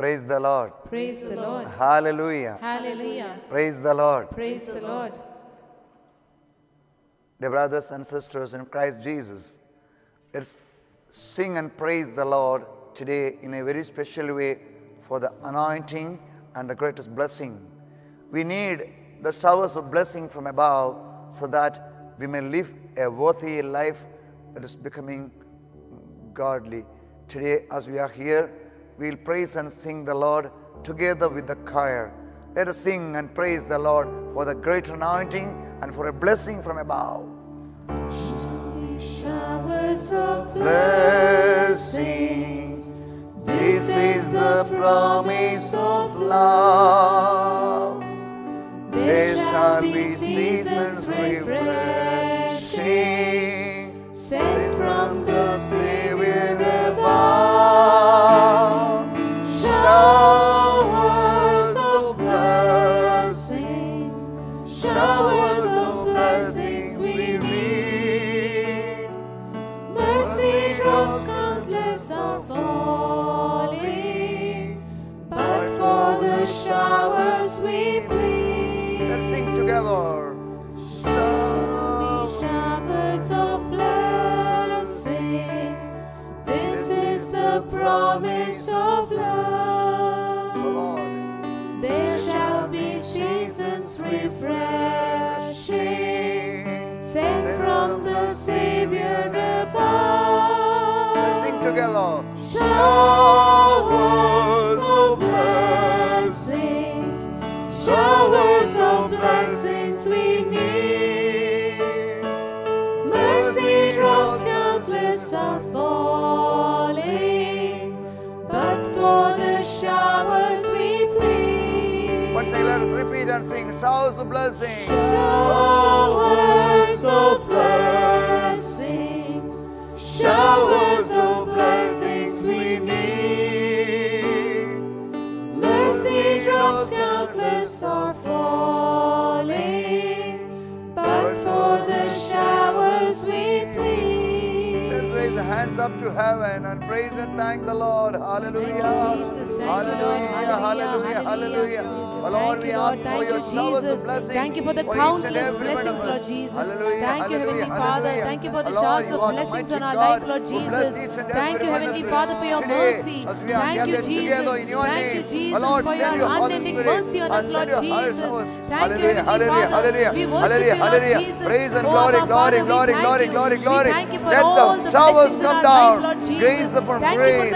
Praise the Lord. Praise the Lord. Hallelujah. Hallelujah. Praise the Lord. Praise the Lord. Dear brothers and sisters in Christ Jesus, let's sing and praise the Lord today in a very special way for the anointing and the greatest blessing. We need the showers of blessing from above so that we may live a worthy life that is becoming godly. Today, as we are here, we will praise and sing the Lord together with the choir. Let us sing and praise the Lord for the great anointing and for a blessing from above. Showers of blessings, this is the promise of love. There shall be seasons refreshing, sent from the Savior above. Showers of blessings, showers of blessings we read. Mercy drops countless are falling, but for the showers we plead. Sing together. Shall be showers of blessing. This is the promise of love. Lord. There shall be seasons refreshing, sent from the Savior above. Sing together. Showers of blessings. Showers of blessings we need. Mercy drops countless are falling, but for the showers we plead. Once again, let us repeat and sing. Showers of blessings. Showers of blessings. Showers of blessings we need. Mercy drops countless are falling, but for the showers we plead. Let's raise the hands up to heaven and praise and thank the Lord. Hallelujah. Thank you, Jesus. Thank hallelujah. You, Lord. Hallelujah. Hallelujah. Hallelujah. Hallelujah. Lord, we ask for your showers of blessings. Thank you for the countless blessings, Lord Jesus. Hallelujah. Thank you, Heavenly Father. Thank you for the showers of blessings on our life, Lord Jesus. Thank you, Heavenly Father, for your mercy. Thank you, Jesus. Thank you, Jesus, for your unending mercy on us, Lord Jesus. Thank you, Heavenly Father. We worship you, Lord Jesus. Praise and glory, glory, glory, glory, glory, glory. Thank you for all the blessings in our life, Lord Jesus. Thank you for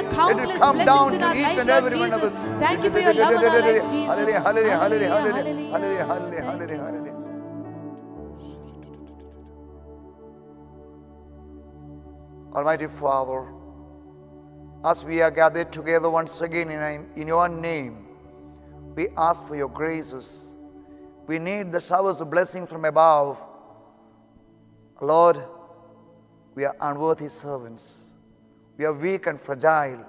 the countless blessings in our life, Lord Jesus. Thank you for your love in our lives, Jesus. Hallelujah, hallelujah, hallelujah, hallelujah, hallelujah, hallelujah, hallelujah. Almighty Father, as we are gathered together once again in your name, we ask for your graces. We need the showers of blessing from above. Lord, we are unworthy servants. We are weak and fragile.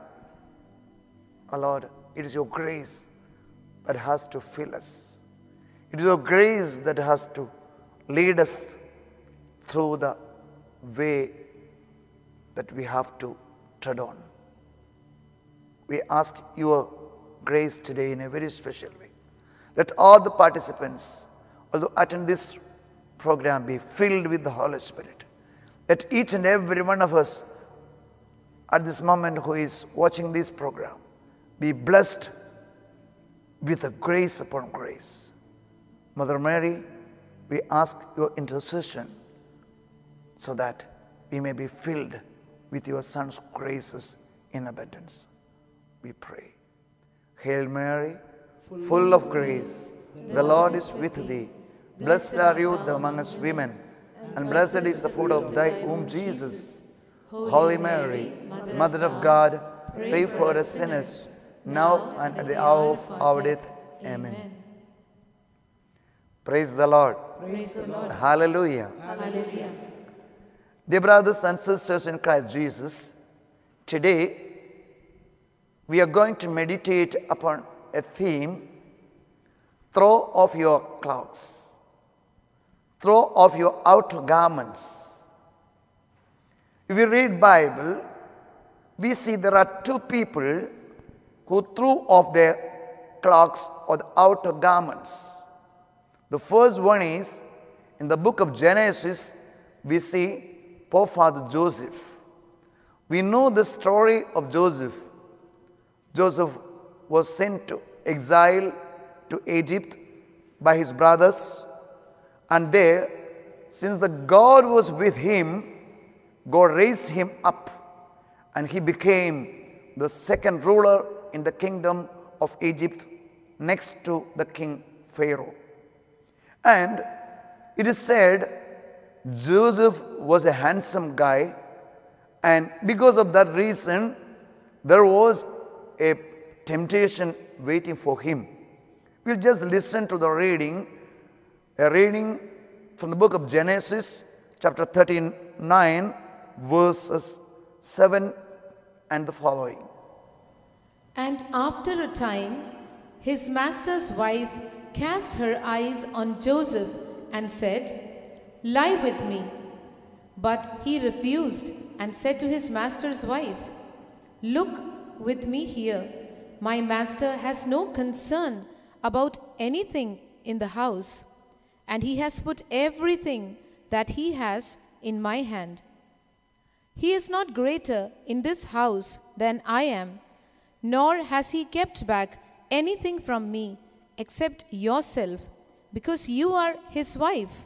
Oh Lord, it is your grace that has to fill us. It is your grace that has to lead us through the way that we have to tread on. We ask your grace today in a very special way. Let all the participants, although attend this program, be filled with the Holy Spirit. Let each and every one of us at this moment who is watching this program be blessed with a grace upon grace. Mother Mary, we ask your intercession so that we may be filled with your Son's graces in abundance. We pray. Hail Mary, full of grace, the Lord is with thee. Blessed are you among us women, and blessed is the fruit of thy womb, Jesus. Holy Mary, Mother of God, pray for us sinners, now and at the hour of our death. Amen. Praise the Lord. Praise the Lord. Hallelujah. Hallelujah. Dear brothers and sisters in Christ Jesus, today we are going to meditate upon a theme: throw off your cloaks, throw off your outer garments. If you read the Bible, we see there are two people who threw off their cloaks or the outer garments. The first one is, in the book of Genesis, we see forefather Joseph. We know the story of Joseph. Joseph was sent to exile to Egypt by his brothers, and there, since the God was with him, God raised him up, and he became the second ruler in the kingdom of Egypt next to the king Pharaoh. And it is said Joseph was a handsome guy, and because of that reason there was a temptation waiting for him. We'll just listen to the reading, a reading from the book of Genesis chapter 39 verses 7 and the following. And after a time, his master's wife cast her eyes on Joseph and said, "Lie with me." But he refused and said to his master's wife, "Look with me here. My master has no concern about anything in the house, and he has put everything that he has in my hand. He is not greater in this house than I am, nor has he kept back anything from me except yourself, because you are his wife.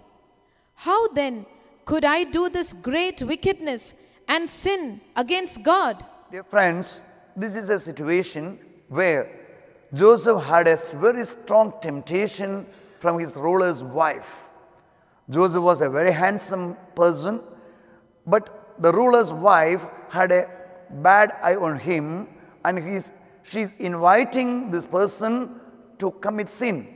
How then could I do this great wickedness and sin against God?" Dear friends, this is a situation where Joseph had a very strong temptation from his ruler's wife. Joseph was a very handsome person, but the ruler's wife had a bad eye on him, and she's inviting this person to commit sin.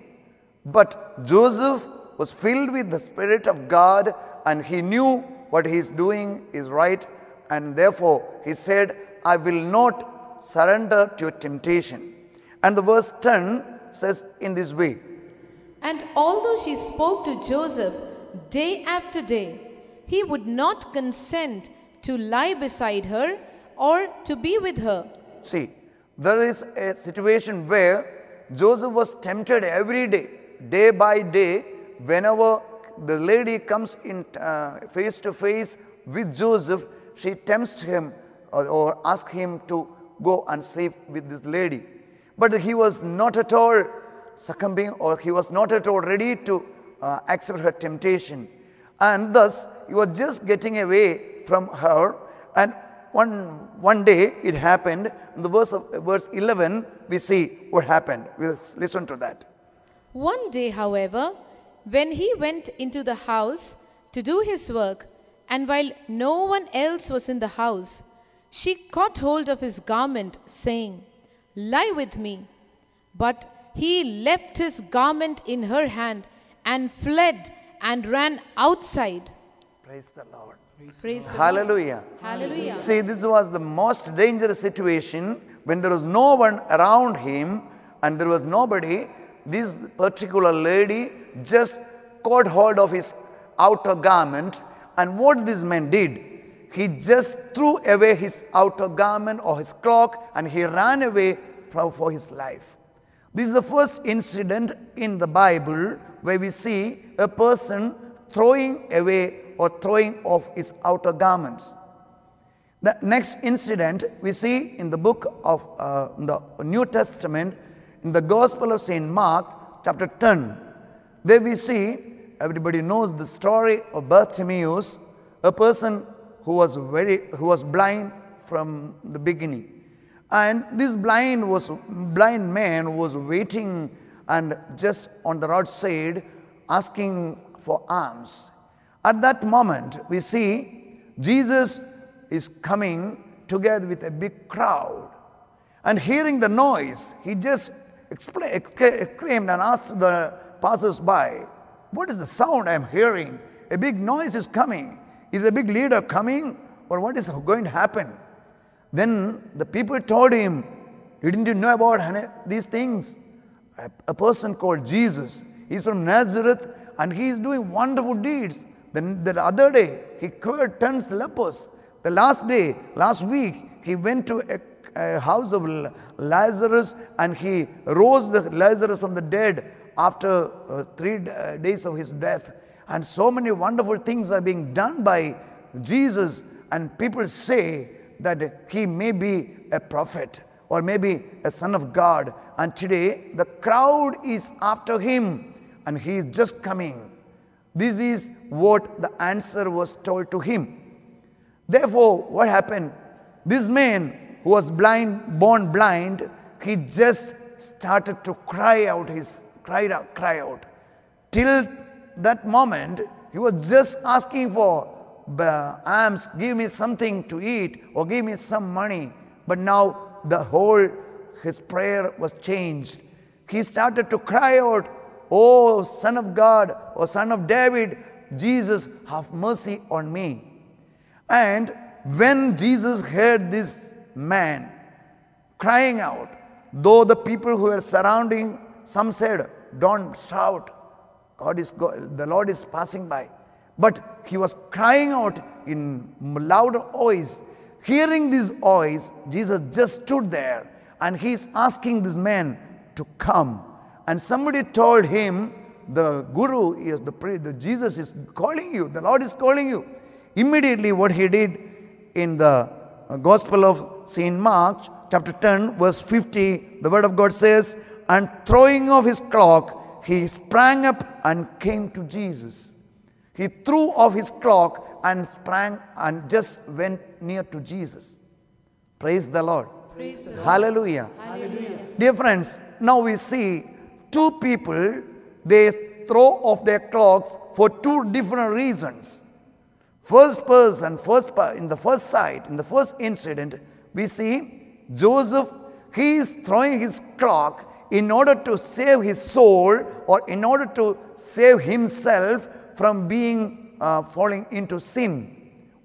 But Joseph was filled with the Spirit of God, and he knew what he's doing is right, and therefore he said, "I will not surrender to your temptation." And the verse 10 says in this way, "And although she spoke to Joseph day after day, he would not consent to lie beside her or to be with her." See, there is a situation where Joseph was tempted every day, day by day, whenever the lady comes in face to face with Joseph, she tempts him or asks him to go and sleep with this lady. But he was not at all succumbing, or he was not at all ready to accept her temptation. And thus, he was just getting away from her. And one day it happened. In the verse 11, we see what happened. We'll listen to that. "One day, however, when he went into the house to do his work, and while no one else was in the house, she caught hold of his garment, saying, 'Lie with me.' But he left his garment in her hand and fled and ran outside." Praise the Lord. Praise the Lord. Hallelujah. Hallelujah. See, this was the most dangerous situation when there was no one around him and there was nobody. This particular lady just caught hold of his outer garment, and what this man did, he just threw away his outer garment or his cloak, and he ran away for his life. This is the first incident in the Bible where we see a person throwing away or throwing off his outer garments. The next incident we see in the book of the New Testament, in the Gospel of St. Mark, chapter 10, there we see, everybody knows the story of Bartimaeus, a person who was blind from the beginning. And this blind man was waiting and just on the roadside asking for alms. At that moment, we see Jesus is coming together with a big crowd. And hearing the noise, he just exclaimed and asked the passers-by, "What is the sound I am hearing? A big noise is coming. Is a big leader coming, or what is going to happen?" Then the people told him, "Didn't you know about these things? A person called Jesus, he's from Nazareth, and he's doing wonderful deeds. Then the other day, he cured 10 lepers. The last week, he went to a house of Lazarus, and he rose the Lazarus from the dead after 3 days of his death. And so many wonderful things are being done by Jesus, and people say that he may be a prophet or maybe a son of God. And today the crowd is after him, and he is just coming. This is what the answer was told to him. Therefore, what happened? This man who was blind, born blind, he just started to cry out, cry out. Till that moment, he was just asking for alms, give me something to eat or give me some money. But now the whole, his prayer was changed. He started to cry out, "Oh, Son of God, O Son of David, Jesus, have mercy on me." And when Jesus heard this man crying out, though the people who were surrounding, some said, "Don't shout, the Lord is passing by." But he was crying out in loud voice. Hearing this voice, Jesus just stood there, and he is asking this man to come. And somebody told him, "The Guru is the Jesus is calling you. The Lord is calling you." Immediately, what he did in the Gospel of Saint Mark, chapter 10, verse 50, the Word of God says, "And throwing off his cloak, he sprang up and came to Jesus." He threw off his cloak and sprang and just went near to Jesus. Praise the Lord. Praise the Lord. Hallelujah. Hallelujah. Dear friends, now we see two people, they throw off their cloaks for two different reasons. First person, in the first incident, we see Joseph, he is throwing his cloak in order to save his soul, or in order to save himself from being falling into sin.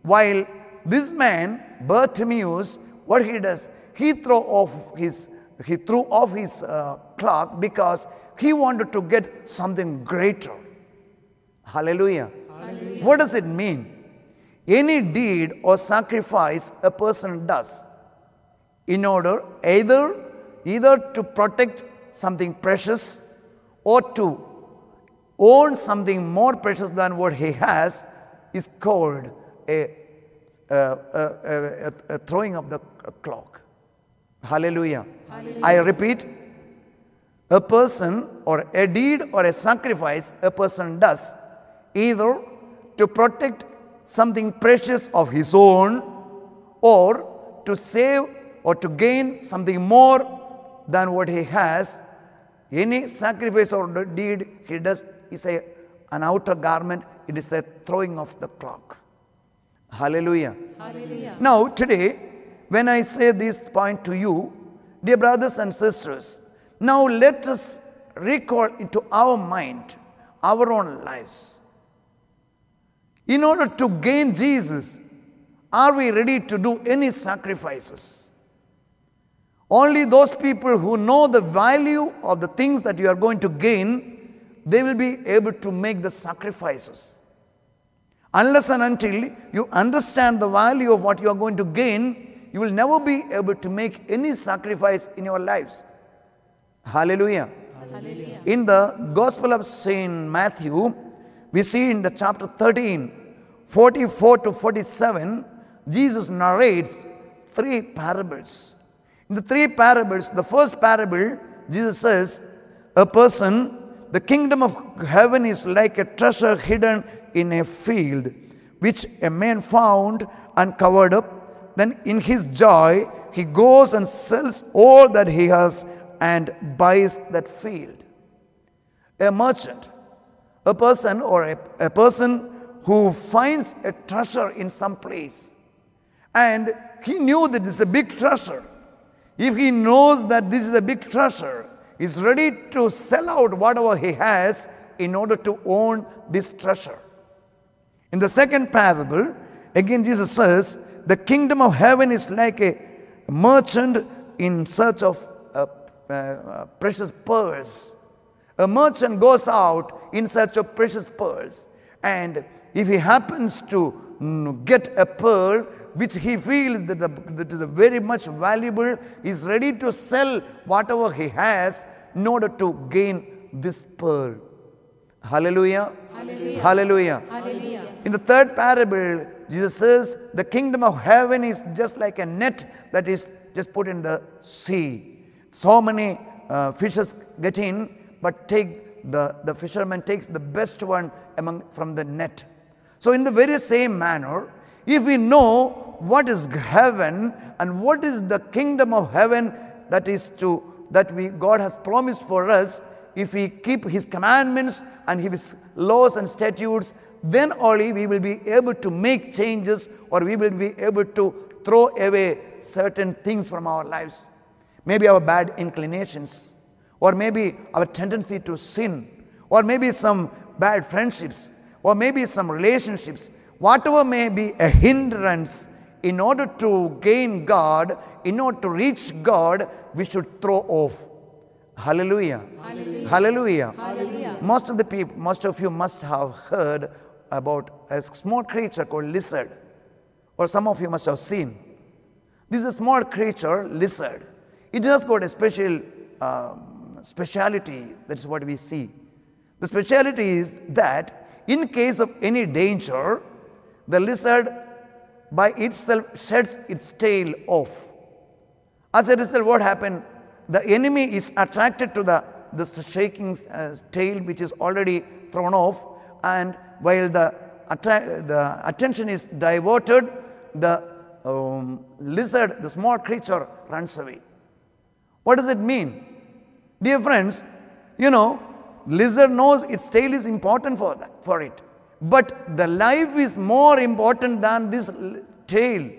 While this man, Bartimaeus, what he does, he threw off his cloak because he wanted to get something greater. Hallelujah. Hallelujah. What does it mean? Any deed or sacrifice a person does in order either to protect something precious or to own something more precious than what he has is called a throwing of the cloak. Hallelujah. Hallelujah. I repeat, a person or a deed or a sacrifice a person does either to protect something precious of his own or to save or to gain something more than what he has. Any sacrifice or deed he does is an outer garment. It is the throwing of the cloak. Hallelujah. Hallelujah. Now today, when I say this point to you, dear brothers and sisters, now let us recall into our mind our own lives. In order to gain Jesus, are we ready to do any sacrifices? Only those people who know the value of the things that you are going to gain, they will be able to make the sacrifices. Unless and until you understand the value of what you are going to gain, you will never be able to make any sacrifice in your lives. Hallelujah. Hallelujah. In the Gospel of St. Matthew, we see in the chapter 13, 44 to 47, Jesus narrates three parables. In the three parables, the first parable, Jesus says, a person, the kingdom of heaven is like a treasure hidden in a field, which a man found and covered up. Then in his joy, he goes and sells all that he has and buys that field. A merchant, a person or a person who finds a treasure in some place, and he knew that this is a big treasure. If he knows that this is a big treasure, he's ready to sell out whatever he has in order to own this treasure. In the second parable, again Jesus says, the kingdom of heaven is like a merchant in search of precious pearls. A merchant goes out in search of precious pearls, and if he happens to get a pearl, which he feels that, that is very much valuable, is ready to sell whatever he has in order to gain this pearl. Hallelujah. Hallelujah. Hallelujah. Hallelujah. In the third parable, Jesus says, the kingdom of heaven is just like a net that is just put in the sea. So many fishes get in, but the fisherman takes the best one from the net. So in the very same manner, if we know what is heaven and what is the kingdom of heaven that is God has promised for us, if we keep His commandments and His laws and statutes, then only we will be able to make changes, or we will be able to throw away certain things from our lives. Maybe our bad inclinations, or maybe our tendency to sin, or maybe some bad friendships, or maybe some relationships, whatever may be a hindrance. In order to gain God, in order to reach God, we should throw off. Hallelujah. Hallelujah. Hallelujah. Hallelujah. Most of you must have heard about a small creature called lizard, or some of you must have seen. This is a small creature, lizard. It has got a special speciality. That is what we see. The speciality is that in case of any danger, the lizard by itself sheds its tail off. As a result, what happened? The enemy is attracted to the shaking tail, which is already thrown off, and while the attention is diverted, the lizard, the small creature, runs away. What does it mean? Dear friends, you know, lizard knows its tail is important for it, but the life is more important than this tail.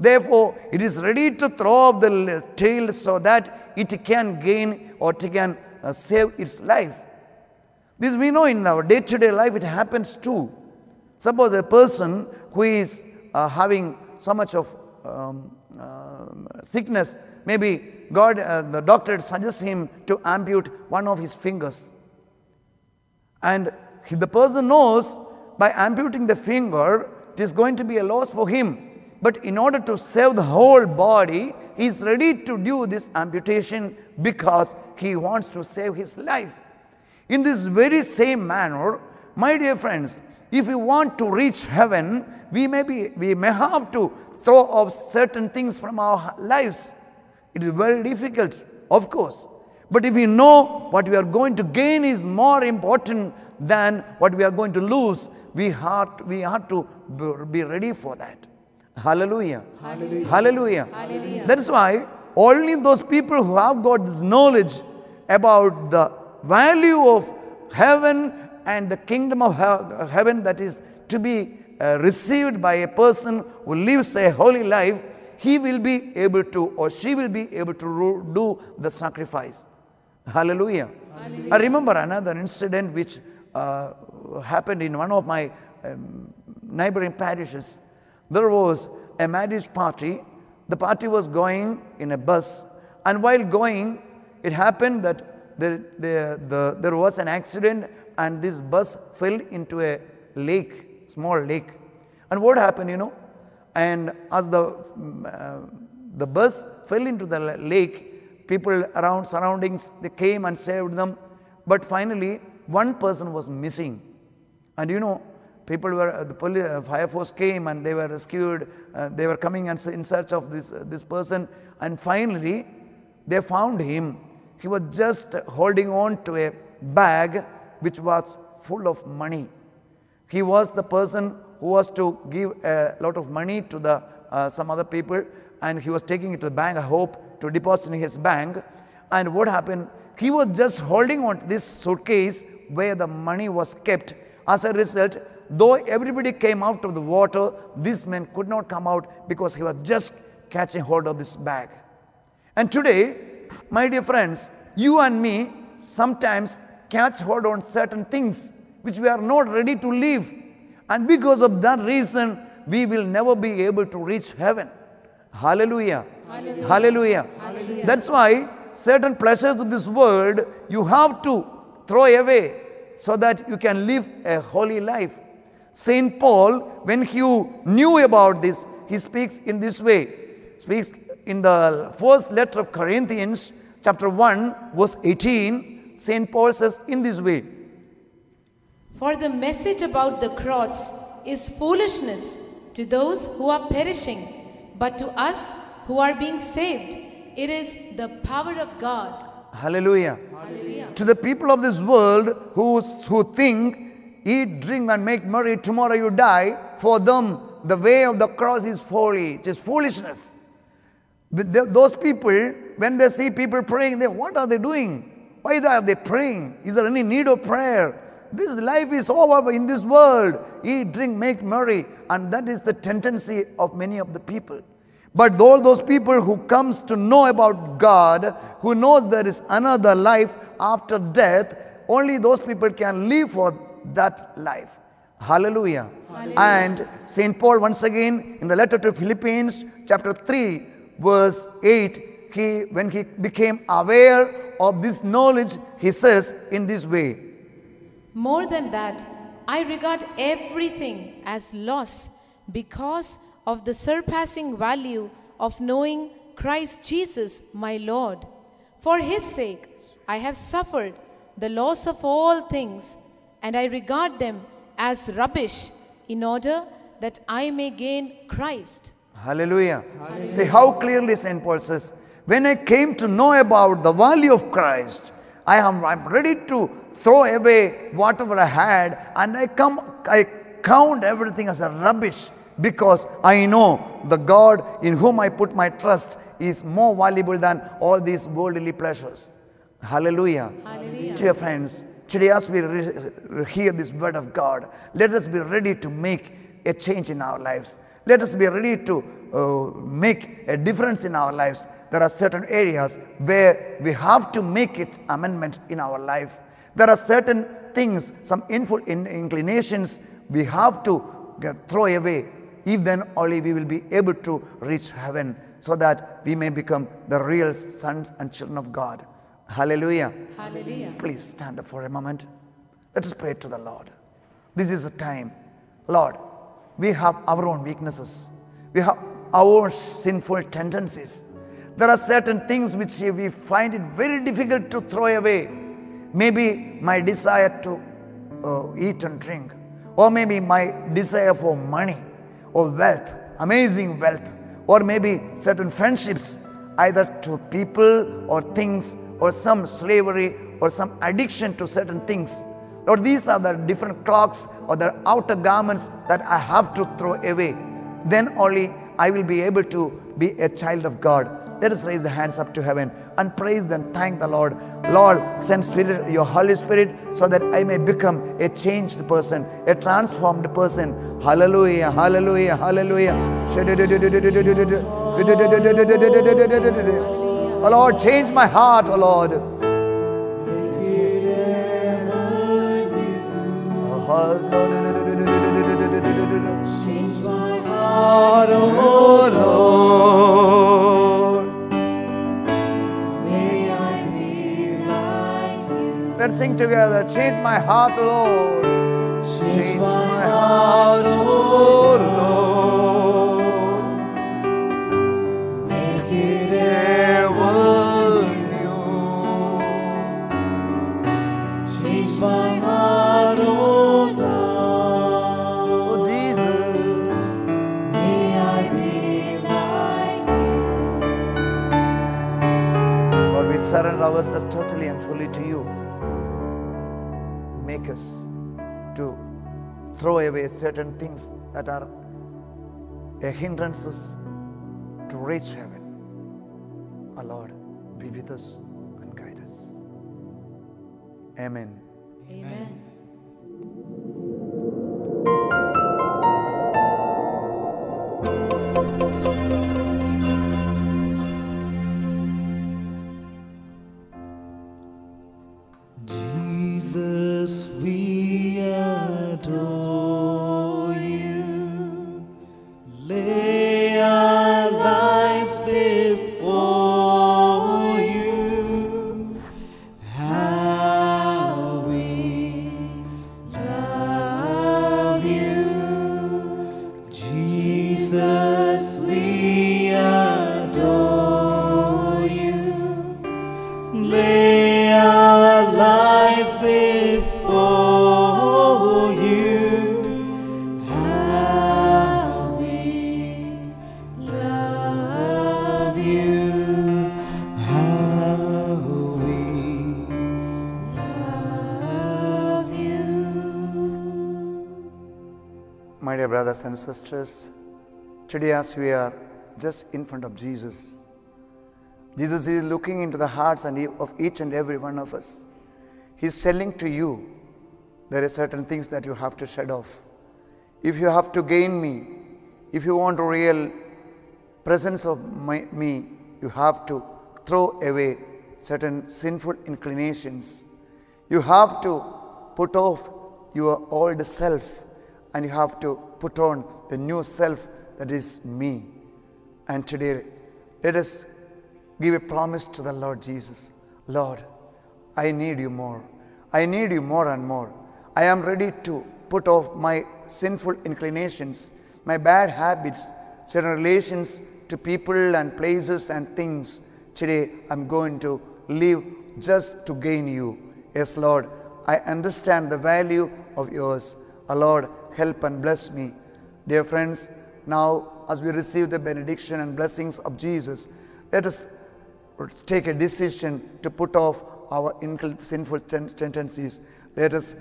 Therefore, it is ready to throw off the tail so that it can gain, or it can save its life. This we know in our day-to-day life, it happens too. Suppose a person who is having so much of sickness, maybe the doctor suggests him to amputate one of his fingers. And the person knows by amputating the finger, it is going to be a loss for him. But in order to save the whole body, he is ready to do this amputation because he wants to save his life. In this very same manner, my dear friends, if we want to reach heaven, we may have to throw off certain things from our lives. It is very difficult, of course. But if we know what we are going to gain is more important than what we are going to lose, we have to be ready for that. Hallelujah. Hallelujah. Hallelujah. Hallelujah. That is why only those people who have got this knowledge about the value of heaven and the kingdom of heaven that is to be received by a person who lives a holy life, he will be able to, or she will be able to do the sacrifice. Hallelujah. Hallelujah. I remember another incident which happened in one of my neighboring parishes. There was a marriage party. The party was going in a bus, and while going, it happened that there was an accident, and this bus fell into a lake, small lake. And what happened, you know? And as the bus fell into the lake, people around surroundings, they came and saved them. But finally, one person was missing, and you know, people were, the police, fire force came and they were rescued. They were coming and in search of this person. And finally, they found him. He was just holding on to a bag which was full of money. He was the person who was to give a lot of money to some other people. And he was taking it to the bank, I hope, to deposit in his bank. And what happened? He was just holding on to this suitcase where the money was kept. As a result, though everybody came out of the water, this man could not come out because he was just catching hold of this bag. And today, my dear friends, you and me sometimes catch hold on certain things which we are not ready to leave. And because of that reason, we will never be able to reach heaven. Hallelujah. Hallelujah. Hallelujah. Hallelujah. That's why certain pleasures of this world you have to throw away so that you can live a holy life. Saint Paul, when he knew about this, he he speaks in this way. Speaks in the first letter of Corinthians, chapter 1, verse 18, St. Paul says in this way. For the message about the cross is foolishness to those who are perishing, but to us who are being saved, it is the power of God. Hallelujah. Hallelujah. To the people of this world who think, eat, drink and make merry, tomorrow you die, for them the way of the cross is folly, it is foolishness. But those people, when they see people praying, what are they doing? Why are they praying? Is there any need of prayer? This life is over in this world. Eat, drink, make merry. And that is the tendency of many of the people. But all those people who comes to know about God, who knows there is another life after death, only those people can live for that life. Hallelujah. Hallelujah. And St. Paul once again in the letter to Philippians chapter 3 verse 8, when he became aware of this knowledge, he says in this way. More than that, I regard everything as loss because of the surpassing value of knowing Christ Jesus my Lord. For his sake, I have suffered the loss of all things, and I regard them as rubbish in order that I may gain Christ. Hallelujah. Hallelujah. See how clearly St. Paul says, when I came to know about the value of Christ, I'm ready to throw away whatever I had, and I count everything as a rubbish because I know the God in whom I put my trust is more valuable than all these worldly pleasures. Hallelujah. Hallelujah. Dear friends, today as we hear this word of God, let us be ready to make a change in our lives. Let us be ready to make a difference in our lives. There are certain areas where we have to make it amendment in our life. There are certain things, some inclinations we have to throw away. If then only we will be able to reach heaven so that we may become the real sons and children of God. Hallelujah. Hallelujah. Please stand up for a moment. Let us pray to the Lord. This is the time. Lord, we have our own weaknesses. We have our own sinful tendencies. There are certain things which we find it very difficult to throw away. Maybe my desire to eat and drink, or maybe my desire for money or wealth, amazing wealth, or maybe certain friendships, either to people or things, or some slavery or some addiction to certain things. Lord, these are the different cloaks or the outer garments that I have to throw away. Then only I will be able to be a child of God. Let us raise the hands up to heaven and praise and thank the Lord. Lord, send Spirit, your Holy Spirit, so that I may become a changed person, a transformed person. Hallelujah, hallelujah, hallelujah. Oh Lord, change my heart, oh Lord. Change my heart, oh Lord. Let's sing together. Change my heart, Lord. Change my heart, oh Lord. Make it ever new. Change my heart, oh Lord. Oh Jesus, may I be like you. Lord, we surrender ourselves totally and fully to you. Make us to throw away certain things that are hindrances to reach heaven. Our Lord, be with us and guide us. Amen. Amen. Amen. it for you, how we love you, how we love you. My dear brothers and sisters, today as we are just in front of Jesus, Jesus is looking into the hearts of each and every one of us. He's telling to you, there are certain things that you have to shed off. If you have to gain me, if you want a real presence of me, you have to throw away certain sinful inclinations. You have to put off your old self and you have to put on the new self that is me. And today, let us give a promise to the Lord Jesus. Lord, I need you more. I need you more and more. I am ready to put off my sinful inclinations, my bad habits, certain relations to people and places and things. Today, I'm going to live just to gain you. Yes, Lord, I understand the value of yours. Oh, Lord, help and bless me. Dear friends, now as we receive the benediction and blessings of Jesus, let us take a decision to put off our sinful tendencies. Let us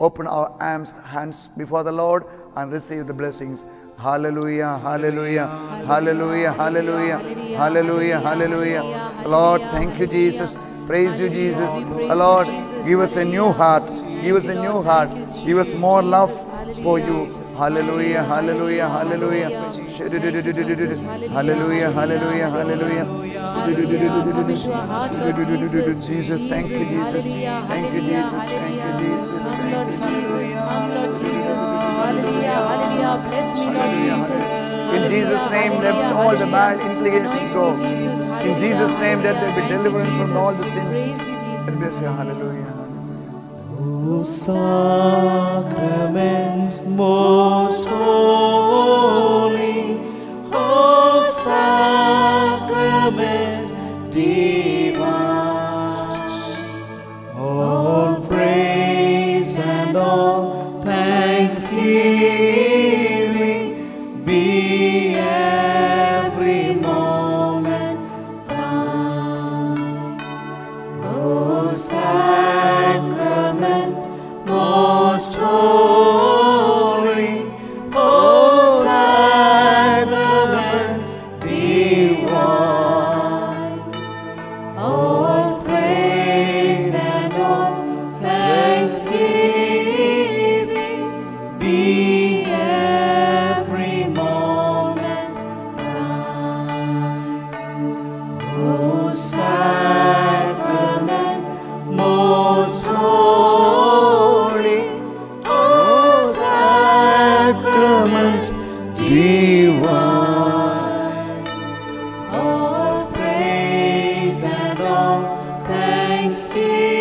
open our hands before the Lord and receive the blessings. Hallelujah, hallelujah, hallelujah, hallelujah, hallelujah, hallelujah. Lord, thank you, Jesus. Praise you, Jesus. Lord, give us a new heart. Give us a new heart. Give us more love for you. Hallelujah, hallelujah, hallelujah. Hallelujah, hallelujah, hallelujah. Jesus, thank you, Jesus. Thank you, Jesus. Thank you, Jesus. Come, Lord Jesus. Come, Lord Jesus. Hallelujah, hallelujah. Bless me, Lord Jesus. In Jesus' name, let all the bad inclinations go. In Jesus' name, let there be deliverance from all the sins. Bless you, hallelujah. O sacrament most holy, O sacrament divine, all praise and all thanksgiving be every moment thine. O sacrament most holy, O sacrament divine, all praise and all thanksgiving be every moment thine. O sacrament most holy, divine, all praise and all thanksgiving.